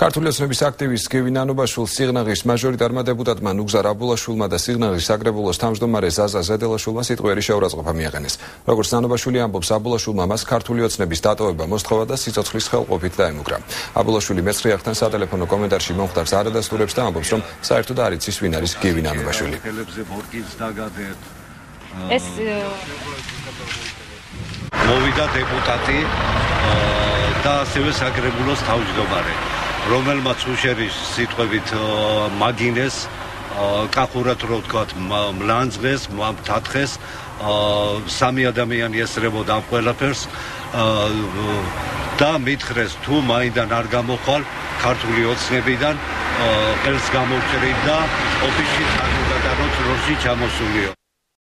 Kartuliatsnebis aktivists Givi Nanobashvili signagis majoritarma deputatma Nugzar Abulashvilma da signagis sagrebulos tamsdomare Zaza Zedelashvilma sitqueri შეურაცხყოფა მიაყენეს. Როგორც ნანობაშვილი ამბობს, აბულაშვილმა მას ქართულიოცნების დატოვება მოსთხოვა და სიცოცხლის ხელყოფით დაემუქრა. აბულაშვილი მეცხრიახთან სატელეფონო კომენტარში მომხდარს არადასტურებს და ამბობს, რომ საერთოდ არ იცის, ვინ არის გივი ნანობაშვილი. მოვიდა დეპუტატი და ასევე საგრებულოს თავმჯდომარე, რომელმაც უშერის სიტყვებით მაგინეს, კახურად რო ვთქვათ, მლანძღეს, მამთათხეს, სამი ადამიანი ესწრებოდა ამ ყველაფერს და მითხრეს, თუ მაინდან არ გამოხვალ ქართული ოცნებიდან, ხელს გამოვჭრით და ოფისში თანდათანობით როში ჩამოსულიო.